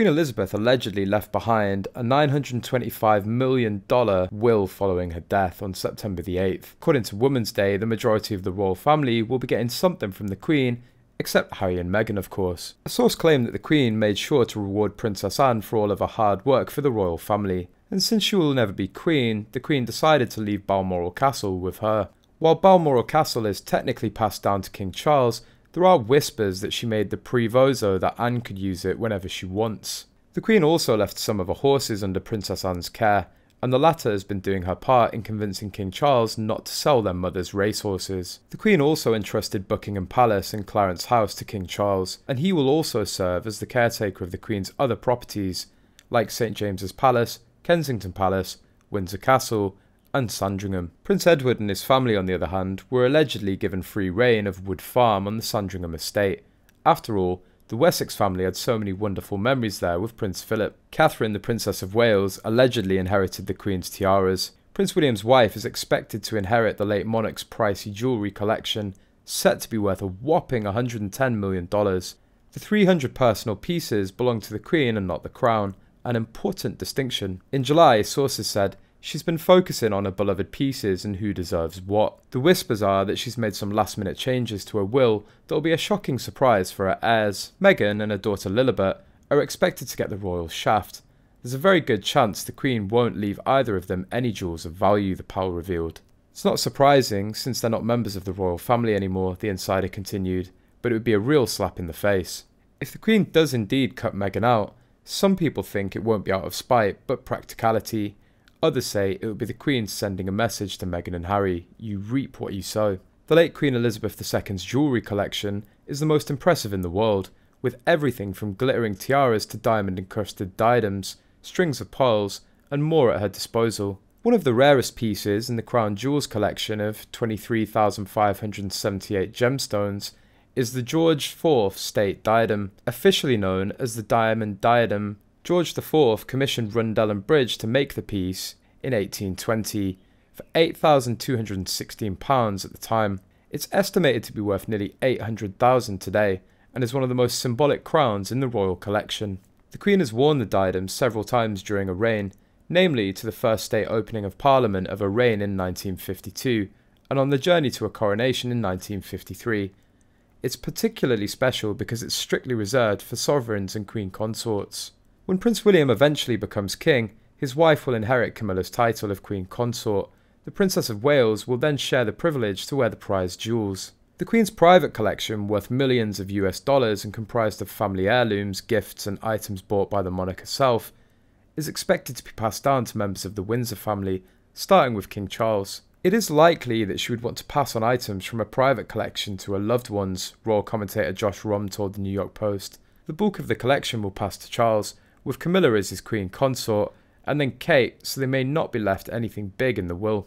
Queen Elizabeth allegedly left behind a $925 million will following her death on September the 8th. According to Women's Day, the majority of the royal family will be getting something from the Queen, except Harry and Meghan, of course. A source claimed that the Queen made sure to reward Princess Anne for all of her hard work for the royal family, and since she will never be Queen, the Queen decided to leave Balmoral Castle with her. While Balmoral Castle is technically passed down to King Charles, there are whispers that she made the proviso that Anne could use it whenever she wants. The Queen also left some of her horses under Princess Anne's care, and the latter has been doing her part in convincing King Charles not to sell their mother's racehorses. The Queen also entrusted Buckingham Palace and Clarence House to King Charles, and he will also serve as the caretaker of the Queen's other properties, like St James's Palace, Kensington Palace, Windsor Castle, and Sandringham. Prince Edward and his family, on the other hand, were allegedly given free rein of Wood Farm on the Sandringham estate. After all, the Wessex family had so many wonderful memories there with Prince Philip. Catherine, the Princess of Wales, allegedly inherited the Queen's tiaras. Prince William's wife is expected to inherit the late monarch's pricey jewellery collection, set to be worth a whopping $110 million. The 300 personal pieces belong to the Queen and not the Crown, an important distinction. In July, sources said, she's been focusing on her beloved pieces and who deserves what. The whispers are that she's made some last minute changes to her will that'll be a shocking surprise for her heirs. Meghan and her daughter Lilibet are expected to get the royal shaft. There's a very good chance the Queen won't leave either of them any jewels of value, the pal revealed. It's not surprising since they're not members of the royal family anymore, the insider continued, but it would be a real slap in the face. If the Queen does indeed cut Meghan out, some people think it won't be out of spite but practicality. Others say it would be the Queen sending a message to Meghan and Harry, you reap what you sow. The late Queen Elizabeth II's jewellery collection is the most impressive in the world, with everything from glittering tiaras to diamond encrusted diadems, strings of pearls, and more at her disposal. One of the rarest pieces in the Crown Jewels collection of 23,578 gemstones is the George IV State Diadem, officially known as the Diamond Diadem. George IV commissioned Rundell and Bridge to make the piece in 1820 for £8,216 at the time. It's estimated to be worth nearly $800,000 today and is one of the most symbolic crowns in the royal collection. The Queen has worn the diadem several times during her reign, namely to the first state opening of Parliament of her reign in 1952 and on the journey to her coronation in 1953. It's particularly special because it's strictly reserved for sovereigns and queen consorts. When Prince William eventually becomes king, his wife will inherit Camilla's title of Queen Consort. The Princess of Wales will then share the privilege to wear the prized jewels. The Queen's private collection, worth millions of US dollars and comprised of family heirlooms, gifts and items bought by the monarch herself, is expected to be passed down to members of the Windsor family, starting with King Charles. It is likely that she would want to pass on items from her private collection to her loved ones, royal commentator Josh Romm told the New York Post. The bulk of the collection will pass to Charles, with Camilla as his queen consort, and then Kate, so they may not be left anything big in the will.